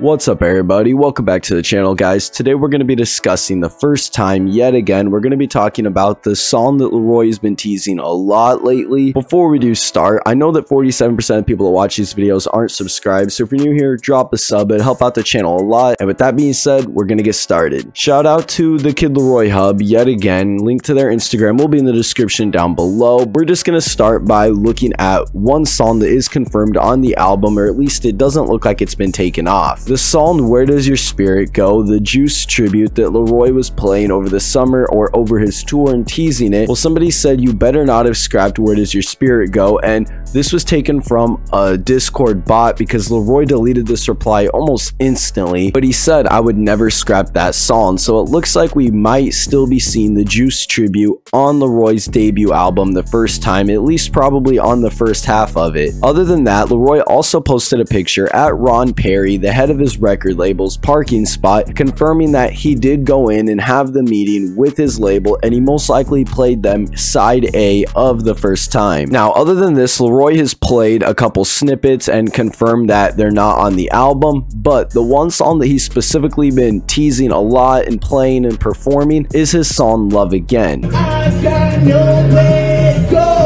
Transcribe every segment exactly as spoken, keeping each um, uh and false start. What's up, everybody? Welcome back to the channel, guys. Today we're going to be discussing the first time yet again. We're going to be talking about the song that LaRoi has been teasing a lot lately. Before we do start, I know that forty-seven percent of people that watch these videos aren't subscribed, so if you're new here, drop a sub. It help out the channel a lot. And with that being said, we're going to get started. Shout out to the Kid LAROI hub yet again. Link to their Instagram will be in the description down below. We're just going to start by looking at one song that is confirmed on the album, or at least it doesn't look like it's been taken off. The song Where Does Your Spirit Go, the Juice tribute that LaRoi was playing over the summer or over his tour and teasing it. Well, somebody said you better not have scrapped Where Does Your Spirit Go, and this was taken from a Discord bot because LaRoi deleted this reply almost instantly, but he said, "I would never scrap that song." So it looks like we might still be seeing the Juice tribute on LaRoi's debut album the first time, at least probably on the first half of it. Other than that, LaRoi also posted a picture at Ron Perry, the head of his record label's parking spot, confirming that he did go in and have the meeting with his label, and he most likely played them side A of the first time. Now, other than this, LaRoi has played a couple snippets and confirmed that they're not on the album, but the one song that he's specifically been teasing a lot and playing and performing is his song Love Again. I've got nowhere to go.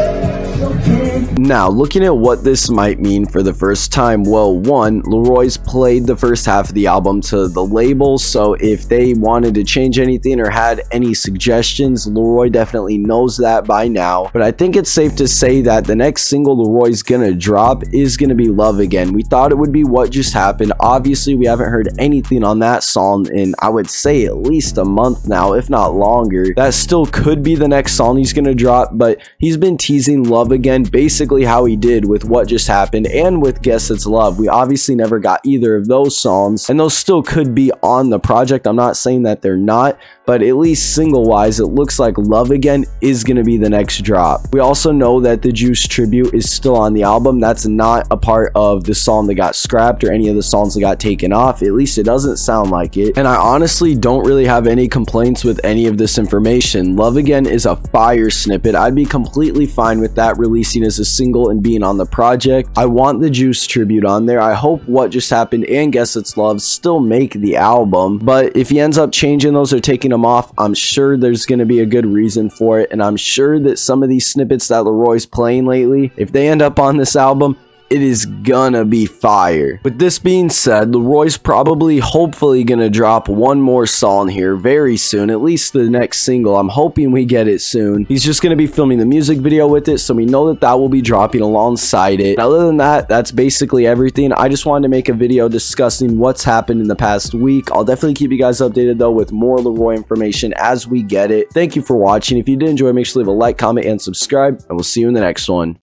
Now, looking at what this might mean for the first time, well, one, LaRoi's played the first half of the album to the label, so if they wanted to change anything or had any suggestions, LaRoi definitely knows that by now. But I think it's safe to say that the next single LaRoi's gonna drop is gonna be Love Again. We thought it would be What Just Happened. Obviously, we haven't heard anything on that song in, I would say, at least a month now, if not longer. That still could be the next song he's gonna drop, but he's been teasing Love Again basically how he did with What Just Happened and with Guess It's Love. We obviously never got either of those songs, and those still could be on the project. I'm not saying that they're not, but at least single wise, it looks like Love Again is going to be the next drop. We also know that the Juice tribute is still on the album. That's not a part of the song that got scrapped or any of the songs that got taken off. At least it doesn't sound like it, and I honestly don't really have any complaints with any of this information. Love Again is a fire snippet. I'd be completely fine with that releasing as a single and being on the project. I want the Juice tribute on there. I hope What Just Happened and Guess It's Love still make the album, but if he ends up changing those or taking them off, I'm sure there's going to be a good reason for it, and I'm sure that some of these snippets that LaRoi's playing lately, if they end up on this album, it is gonna be fire. With this being said, LaRoi's probably hopefully gonna drop one more song here very soon, at least the next single. I'm hoping we get it soon. He's just gonna be filming the music video with it, so we know that that will be dropping alongside it. Other than that, that's basically everything. I just wanted to make a video discussing what's happened in the past week. I'll definitely keep you guys updated though with more LaRoi information as we get it. Thank you for watching. If you did enjoy, make sure to leave a like, comment, and subscribe, and we'll see you in the next one.